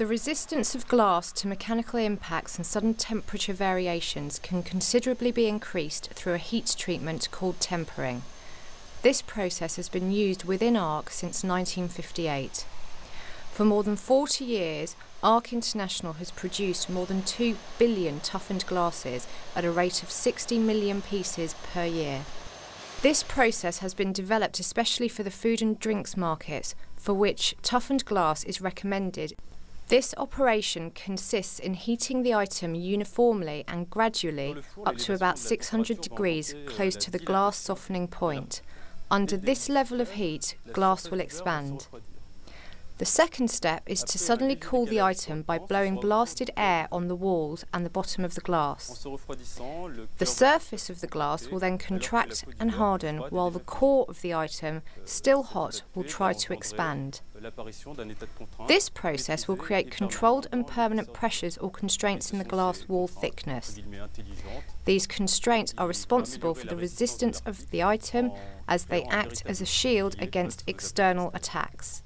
The resistance of glass to mechanical impacts and sudden temperature variations can considerably be increased through a heat treatment called tempering. This process has been used within ARC since 1958. For more than 40 years, ARC International has produced more than 2 billion toughened glasses at a rate of 60 million pieces per year. This process has been developed especially for the food and drinks markets, for which toughened glass is recommended. This operation consists in heating the item uniformly and gradually up to about 600 degrees close to the glass softening point. Under this level of heat, glass will expand. The second step is to suddenly cool the item by blowing blasted air on the walls and the bottom of the glass. The surface of the glass will then contract and harden, while the core of the item, still hot, will try to expand. This process will create controlled and permanent pressures or constraints in the glass wall thickness. These constraints are responsible for the resistance of the item as they act as a shield against external attacks.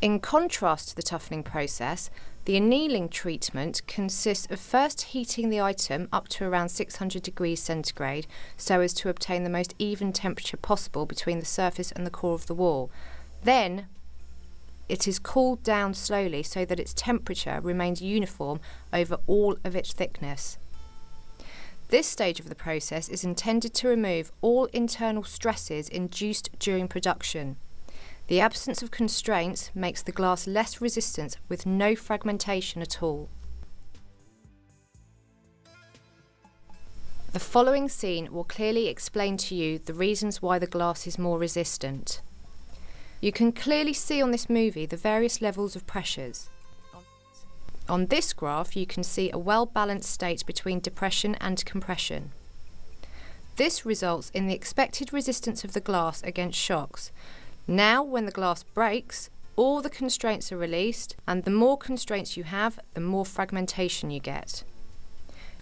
In contrast to the toughening process, the annealing treatment consists of first heating the item up to around 600 degrees centigrade so as to obtain the most even temperature possible between the surface and the core of the wall. Then it is cooled down slowly so that its temperature remains uniform over all of its thickness. This stage of the process is intended to remove all internal stresses induced during production. The absence of constraints makes the glass less resistant with no fragmentation at all. The following scene will clearly explain to you the reasons why the glass is more resistant. You can clearly see on this movie the various levels of pressures. On this graph you can see a well-balanced state between depression and compression. This results in the expected resistance of the glass against shocks. Now, when the glass breaks, all the constraints are released, and the more constraints you have, the more fragmentation you get.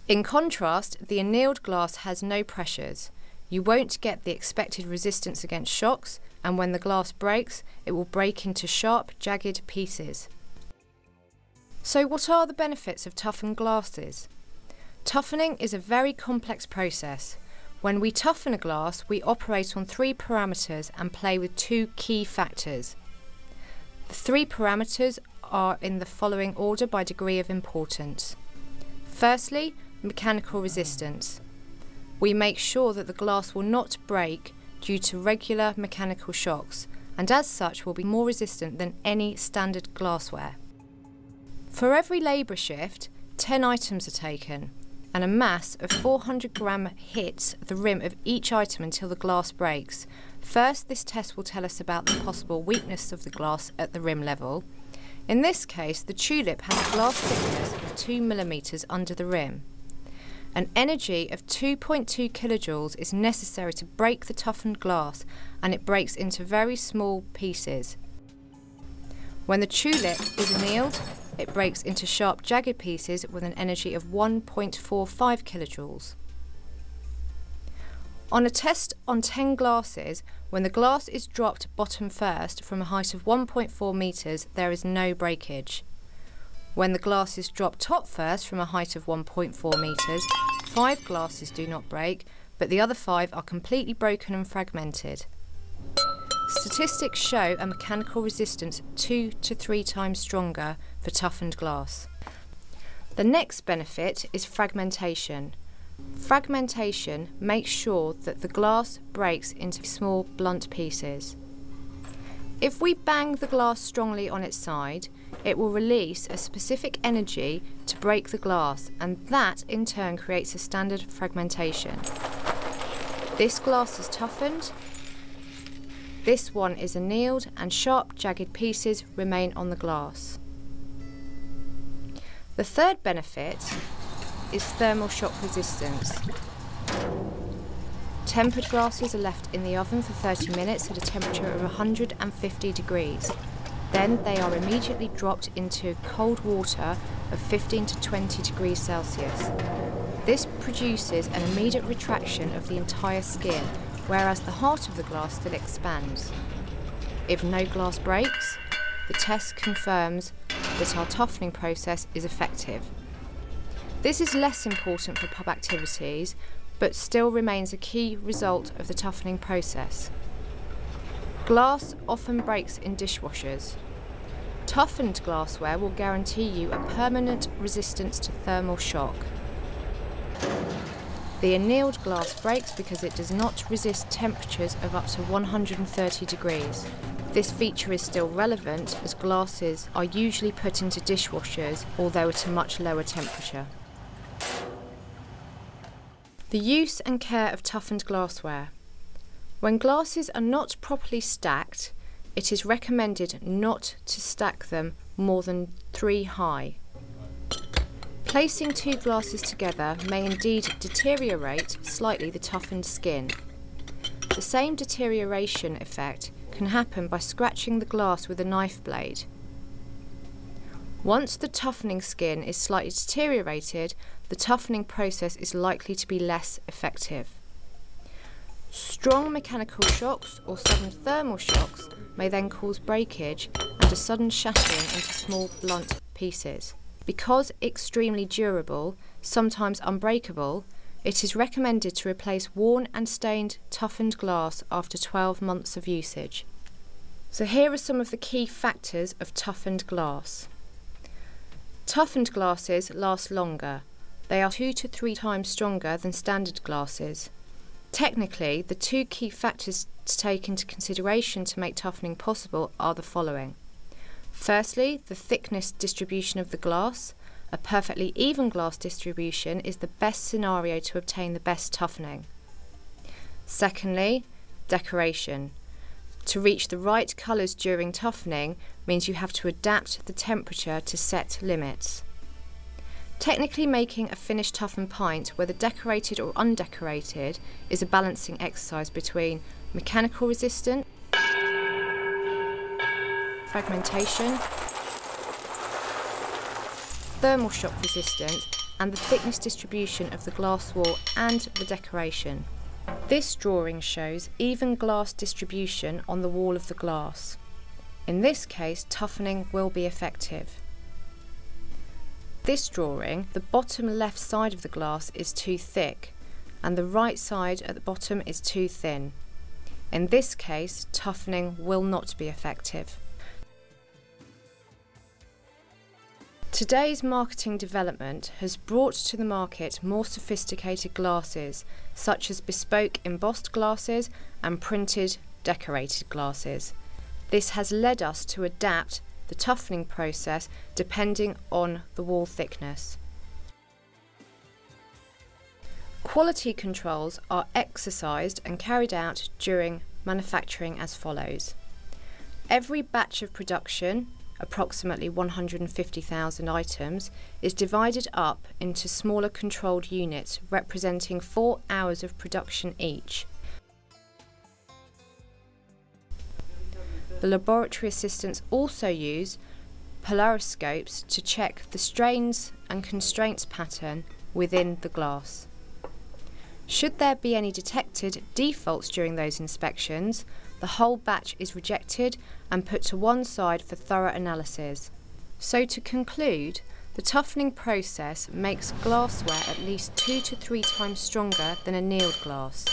In contrast, the annealed glass has no pressures. You won't get the expected resistance against shocks, and when the glass breaks, it will break into sharp, jagged pieces. So what are the benefits of toughened glasses? Toughening is a very complex process. When we toughen a glass, we operate on 3 parameters and play with 2 key factors. The 3 parameters are in the following order by degree of importance. Firstly, mechanical resistance. We make sure that the glass will not break due to regular mechanical shocks, and as such will be more resistant than any standard glassware. For every labour shift, 10 items are taken, and a mass of 400 grams hits the rim of each item until the glass breaks. First, this test will tell us about the possible weakness of the glass at the rim level. In this case, the tulip has a glass thickness of 2 millimeters under the rim. An energy of 2.2 kilojoules is necessary to break the toughened glass, and it breaks into very small pieces. When the tulip is annealed, it breaks into sharp, jagged pieces with an energy of 1.45 kilojoules. On a test on 10 glasses, when the glass is dropped bottom first from a height of 1.4 metres, there is no breakage. When the glass is dropped top first from a height of 1.4 metres, 5 glasses do not break, but the other 5 are completely broken and fragmented. Statistics show a mechanical resistance 2 to 3 times stronger for toughened glass. The next benefit is fragmentation. Fragmentation makes sure that the glass breaks into small, blunt pieces. If we bang the glass strongly on its side, it will release a specific energy to break the glass, and that in turn creates a standard fragmentation. This glass is toughened. This one is annealed, and sharp, jagged pieces remain on the glass. The third benefit is thermal shock resistance. Tempered glasses are left in the oven for 30 minutes at a temperature of 150 degrees. Then they are immediately dropped into cold water of 15 to 20 degrees Celsius. This produces an immediate retraction of the entire skin, whereas the heart of the glass still expands. If no glass breaks, the test confirms that our toughening process is effective. This is less important for pub activities, but still remains a key result of the toughening process. Glass often breaks in dishwashers. Toughened glassware will guarantee you a permanent resistance to thermal shock. The annealed glass breaks because it does not resist temperatures of up to 130 degrees. This feature is still relevant as glasses are usually put into dishwashers, although at a much lower temperature. The use and care of toughened glassware. When glasses are not properly stacked, it is recommended not to stack them more than 3 high. Placing 2 glasses together may indeed deteriorate slightly the toughened skin. The same deterioration effect can happen by scratching the glass with a knife blade. Once the toughening skin is slightly deteriorated, the toughening process is likely to be less effective. Strong mechanical shocks or sudden thermal shocks may then cause breakage and a sudden shattering into small blunt pieces. Because extremely durable, sometimes unbreakable, it is recommended to replace worn and stained toughened glass after 12 months of usage. So here are some of the key factors of toughened glass. Toughened glasses last longer. They are 2 to 3 times stronger than standard glasses. Technically, the 2 key factors to take into consideration to make toughening possible are the following. Firstly, the thickness distribution of the glass. A perfectly even glass distribution is the best scenario to obtain the best toughening. Secondly, decoration. To reach the right colours during toughening means you have to adapt the temperature to set limits. Technically, making a finished toughened pint, whether decorated or undecorated, is a balancing exercise between mechanical resistance, fragmentation, thermal shock resistance, and the thickness distribution of the glass wall and the decoration. This drawing shows even glass distribution on the wall of the glass. In this case, toughening will be effective. This drawing, the bottom left side of the glass is too thick, and the right side at the bottom is too thin. In this case, toughening will not be effective. Today's marketing development has brought to the market more sophisticated glasses, such as bespoke embossed glasses and printed decorated glasses. This has led us to adapt the toughening process depending on the wall thickness. Quality controls are exercised and carried out during manufacturing as follows. Every batch of production, approximately 150,000 items, is divided up into smaller controlled units representing 4 hours of production each. The laboratory assistants also use polariscopes to check the strains and constraints pattern within the glass. Should there be any detected defaults during those inspections, the whole batch is rejected and put to one side for thorough analysis. So to conclude, the toughening process makes glassware at least 2 to 3 times stronger than annealed glass.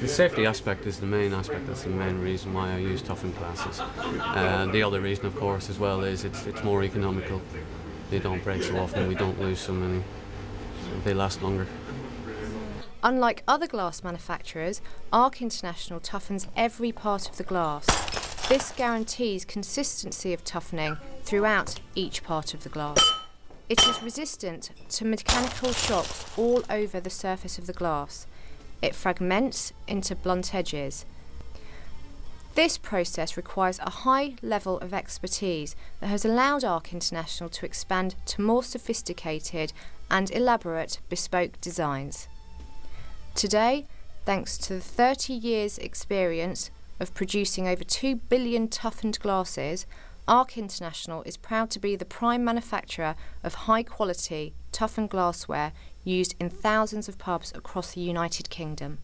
The safety aspect is the main aspect, that's the main reason why I use toughened glasses. The other reason, of course, as well is it's more economical. They don't break so often, we don't lose so many, so they last longer. Unlike other glass manufacturers, ARC International toughens every part of the glass. This guarantees consistency of toughening throughout each part of the glass. It is resistant to mechanical shocks all over the surface of the glass. It fragments into blunt edges. This process requires a high level of expertise that has allowed ARC International to expand to more sophisticated and elaborate bespoke designs. Today, thanks to the 30 years' experience of producing over 2 billion toughened glasses, ARC International is proud to be the prime manufacturer of high-quality toughened glassware used in thousands of pubs across the United Kingdom.